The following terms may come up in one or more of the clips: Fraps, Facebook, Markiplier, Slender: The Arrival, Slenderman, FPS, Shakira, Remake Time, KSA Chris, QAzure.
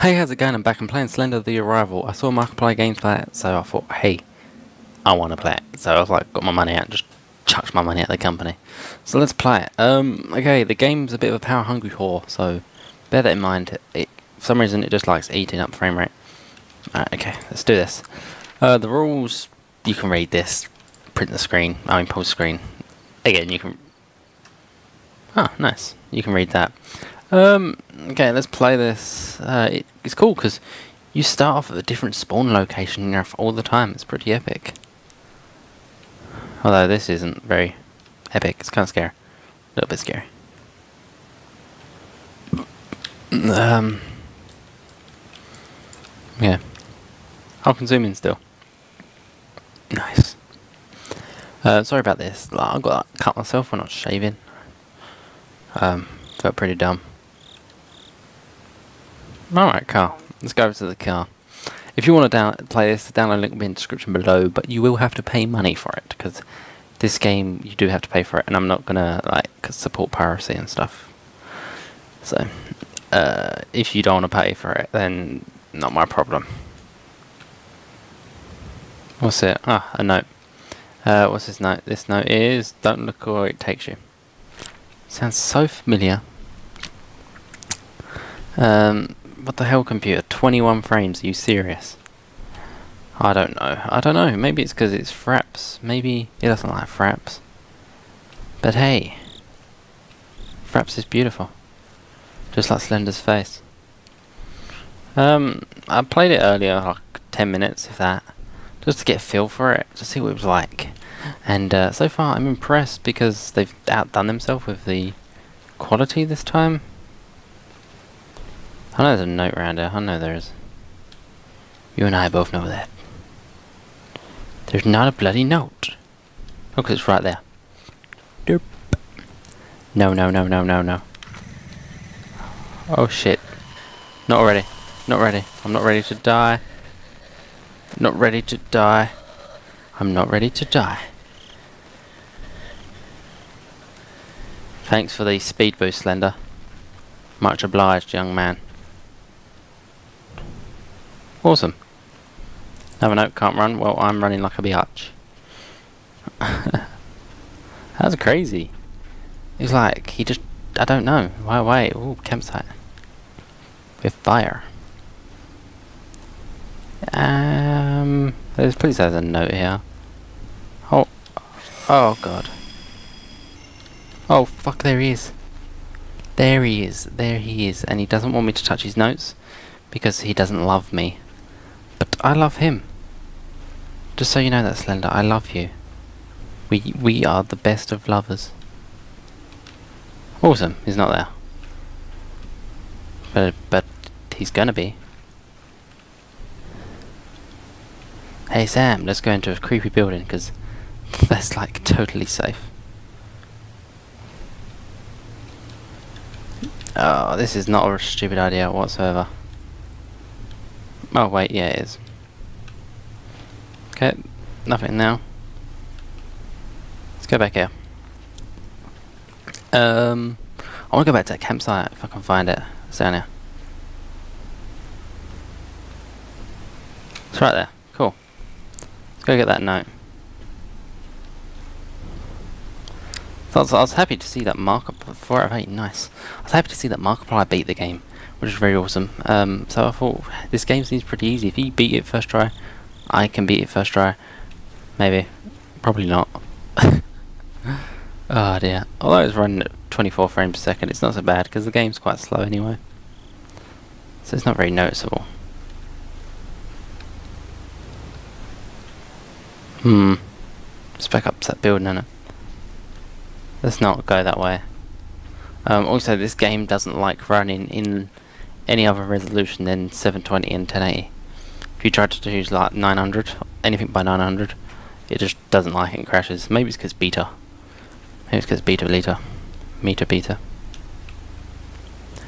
Hey, how's it going? I'm back and playing Slender: The Arrival. I saw Markiplier games play it, so I thought, hey, I want to play it. So I was like, got my money out, just chucked my money at the company. So let's play it. Okay, the game's a bit of a power-hungry whore, so bear that in mind. For some reason, it just likes eating up frame rate. Alright, okay, let's do this. The rules, you can read this. Print the screen. I mean, post screen. Again, you can... Ah, nice. You can read that. Okay, let's play this. It's cool because you start off at a different spawn location all the time. It's pretty epic. Although this isn't very epic. It's kind of scary. A little bit scary. Yeah. I can zoom in still. Nice. Sorry about this. I've got to cut myself when I was shaving. Felt pretty dumb. Alright, car. Let's go over to the car. If you want to play this, the download link will be in the description below, but you will have to pay money for it, because this game, you do have to pay for it, and I'm not going to, like, support piracy and stuff. So, if you don't want to pay for it, then not my problem. What's it? Ah, a note. What's this note? This note is, don't look where it takes you. Sounds so familiar. What the hell, computer? 21 frames, are you serious? I don't know, maybe it's because it's Fraps. Maybe it doesn't like Fraps. But hey, Fraps is beautiful. Just like Slender's face. I played it earlier, like 10 minutes, if that. Just to get a feel for it, to see what it was like. And so far I'm impressed because they've outdone themselves with the quality this time. I know there's a note around here. I know there is. You and I both know that. There's not a bloody note. Oh, because it's right there. Derp. No, no, no, no, no, no. Oh, shit. Not ready. Not ready. I'm not ready to die. Not ready to die. I'm not ready to die. Thanks for the speed boost, Slender. Much obliged, young man. Awesome. Another note, can't run. Well, I'm running like a biatch. That's crazy. It's like, he just... I don't know. Why? Ooh, campsite. With fire. There's please has a note here. Oh. Oh, God. Oh, fuck, there he is. There he is. There he is. And he doesn't want me to touch his notes because he doesn't love me. But I love him. Just so you know that, Slender, I love you. We are the best of lovers. Awesome. He's not there. But he's gonna be. Hey, Sam, let's go into a creepy building because that's, like, totally safe. Oh, this is not a stupid idea whatsoever. Oh, wait, yeah, it is. Okay, nothing now. Let's go back here. I want to go back to that campsite if I can find it. It's down here. It's right there. Cool. Let's go get that note. I was happy to see that Markiplier 4 out of 8, nice. I was happy to see that Markiplier beat the game, which is very awesome. So I thought, this game seems pretty easy. If he beat it first try, I can beat it first try. Maybe. Probably not. Oh dear. Although it's running at 24 frames per second, it's not so bad, because the game's quite slow anyway. So it's not very noticeable. It's back up to that building, isn't it? Let's not go that way. Also, this game doesn't like running in any other resolution than 720 and 1080. If you try to choose like 900, anything by 900, it just doesn't like it and crashes. Maybe it's because beta. Maybe it's because beta.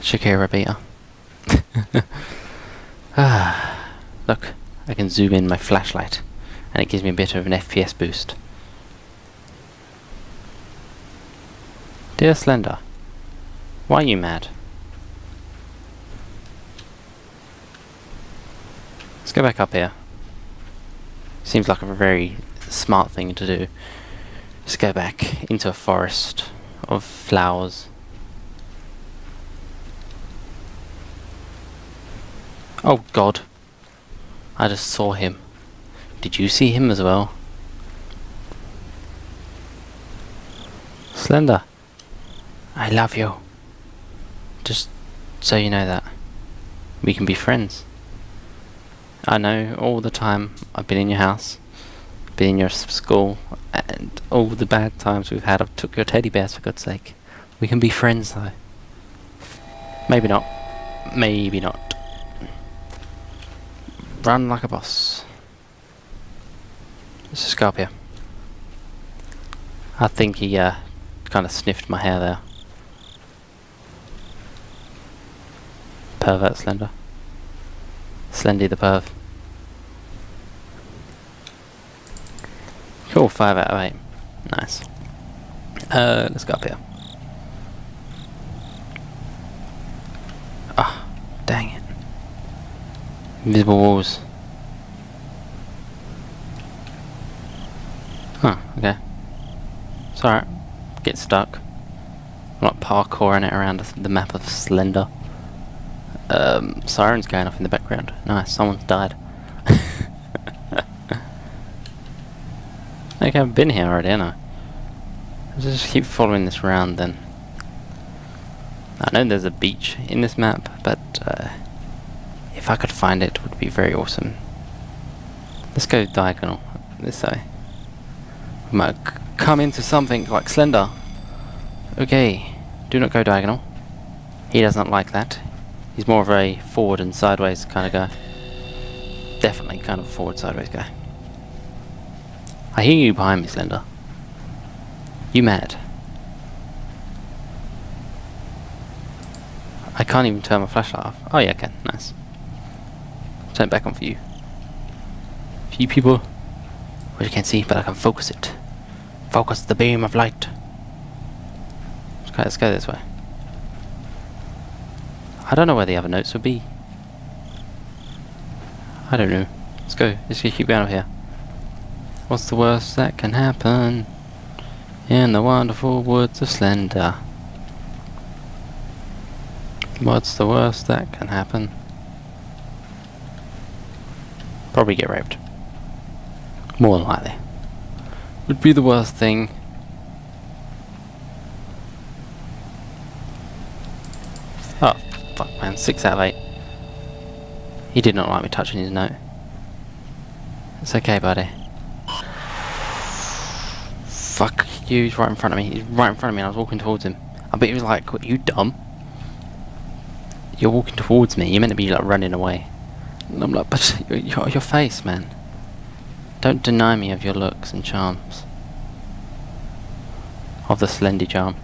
Shakira beta. Look, I can zoom in my flashlight, and it gives me a bit of an FPS boost. Dear Slender, why are you mad? Let's go back up here. Seems like a very smart thing to do. Let's go back into a forest of flowers. Oh god. I just saw him. Did you see him as well? Slender, I love you. Just so you know that. We can be friends. I know all the time I've been in your house, been in your school, and all the bad times we've had. I took your teddy bears for God's sake. We can be friends though. Maybe not. Maybe not. Run like a boss. Let's just go up here. I think he kind of sniffed my hair there. Pervert Slender. Slendy the perv. Cool, 5 out of 8. Nice. Let's go up here. Ah, oh, dang it. Invisible walls. Huh, okay. It's alright. Get stuck. I'm not parkouring it around the map of Slender. Sirens going off in the background. Nice, someone's died. Okay, I've been here already, haven't I? I'll just keep following this round then. I know there's a beach in this map, but if I could find it, it would be very awesome. Let's go diagonal, this way. We might come into something like Slender. Okay, do not go diagonal. He does not like that. He's more of a forward and sideways kind of guy. Definitely kind of forward sideways guy. I hear you behind me, Slender. You mad? I can't even turn my flashlight off. Oh yeah, I can. Nice. Turn it back on for you. Few people. Well, you can't see, but I can focus it. Focus the beam of light. Okay, let's go this way. I don't know where the other notes would be. I don't know. Let's go. Let's keep going over here. What's the worst that can happen in the wonderful woods of Slender? What's the worst that can happen? Probably get raped. More than likely. Would be the worst thing. Oh. Fuck man, 6 out of 8. He did not like me touching his note. It's okay, buddy. Fuck you, he's right in front of me. He's right in front of me and I was walking towards him. I bet he was like, what, you dumb? You're walking towards me, you're meant to be like running away. And I'm like, but your face, man. Don't deny me of your looks and charms. Of the Slendy charm.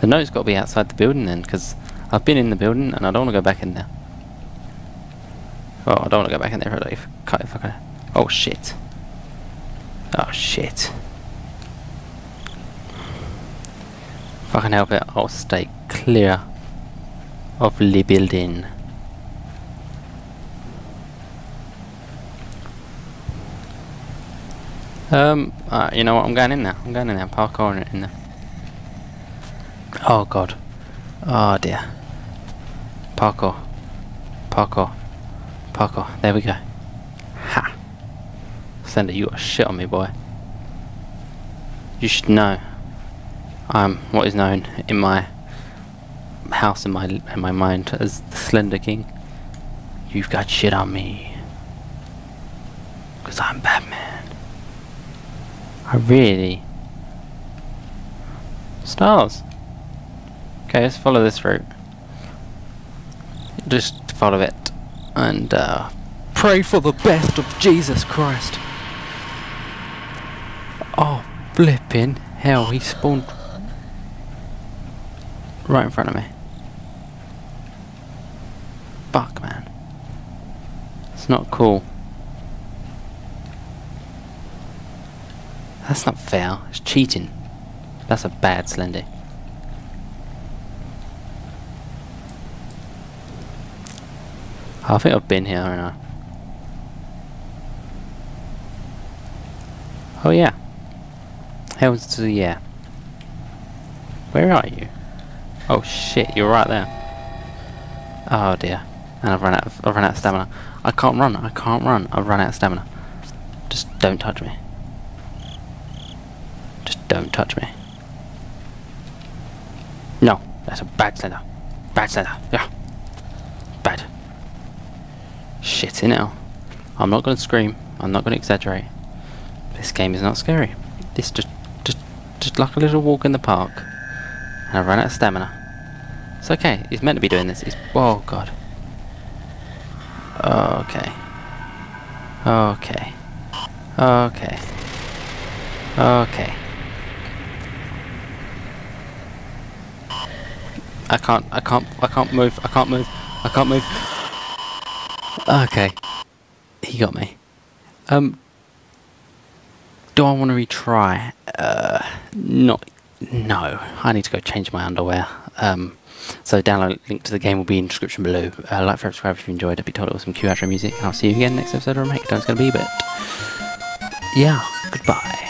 The note's got to be outside the building then, because I've been in the building and I don't want to go back in there. Well, I don't want to go back in there if I can. Oh shit. Oh shit. If I can help it, I'll stay clear of the building. You know what, I'm going in there. I'm going in there, parkouring in there. Oh god. Oh dear. Parkour. Parkour. Parkour. There we go. Ha! Slender, you got shit on me, boy. You should know I'm what is known in my house, in my mind, as the Slender King. You've got shit on me. 'Cause I'm Batman. I really... Stars! Okay, let's follow this route. Just follow it. And pray for the best of Jesus Christ. Oh, flipping hell, he spawned right in front of me. Fuck, man. It's not cool. That's not fair. It's cheating. That's a bad Slendy. I think I've been here, haven't I? Oh yeah. Hells to the air. Where are you? Oh shit, you're right there. Oh dear. And I've run out of stamina. I can't run. I've run out of stamina. Just don't touch me. Just don't touch me. No, that's a bad slender. Bad slender. Yeah. Bad. Shit in hell. I'm not gonna scream. I'm not gonna exaggerate. This game is not scary. This just like a little walk in the park. And I ran out of stamina. It's okay. It's meant to be doing this. It's oh god. Okay. Okay. Okay. Okay. I can't move. Okay. He got me. Do I want to retry? No. I need to go change my underwear. So download link to the game will be in the description below. Like, favorite, subscribe if you enjoyed it. Be told it was some QAzure music. And I'll see you again next episode of Remake Time. It's going to be a bit. Yeah, goodbye.